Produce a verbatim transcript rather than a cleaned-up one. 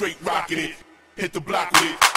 straight rocking it. Hit the block with it.